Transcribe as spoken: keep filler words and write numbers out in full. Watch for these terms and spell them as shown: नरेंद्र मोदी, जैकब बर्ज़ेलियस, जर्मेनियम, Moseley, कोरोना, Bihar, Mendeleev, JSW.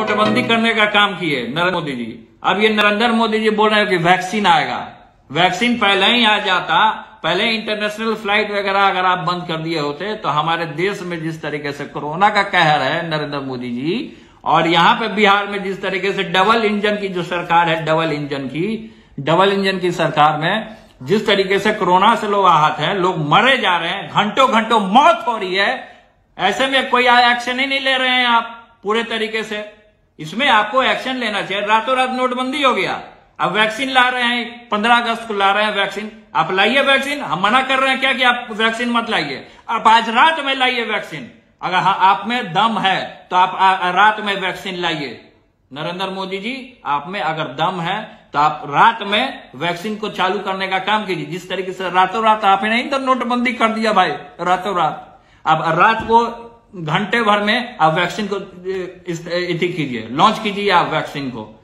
नोटबंदी करने का काम किए नरेंद्र मोदी जी। अब ये नरेंद्र मोदी जी बोल रहे हैं कि वैक्सीन आएगा, वैक्सीन पहले ही आ जाता, पहले इंटरनेशनल फ्लाइट वगैरह अगर आप बंद कर दिए होते तो हमारे देश में जिस तरीके से कोरोना का कहर है नरेंद्र मोदी जी, और यहाँ पे बिहार में जिस तरीके से डबल इंजन की जो सरकार है, डबल इंजन की डबल इंजन की सरकार में जिस तरीके से कोरोना से लोग आहत हैं, लोग मरे जा रहे हैं, घंटों घंटों मौत हो रही है, ऐसे में कोई एक्शन ही नहीं ले रहे हैं आप पूरे तरीके से। इसमें आपको एक्शन लेना चाहिए। रातों रात नोटबंदी हो गया, अब वैक्सीन ला रहे हैं, पंद्रह अगस्त को ला रहे हैं वैक्सीन। आप लाइए वैक्सीन, हम मना कर रहे हैं क्या कि आप वैक्सीन मत लाइए, आप आज रात में लाइए वैक्सीन। अगर आप में दम है तो आप रात में वैक्सीन लाइए। नरेंद्र मोदी जी, आप में अगर दम है तो आप रात में वैक्सीन को चालू करने का काम कीजिए। जिस तरीके से रातों रात आपने नहीं तो नोटबंदी कर दिया भाई, रातों रात। अब रात को घंटे भर में आप वैक्सीन को इस कीजिए, लॉन्च कीजिए आप वैक्सीन को।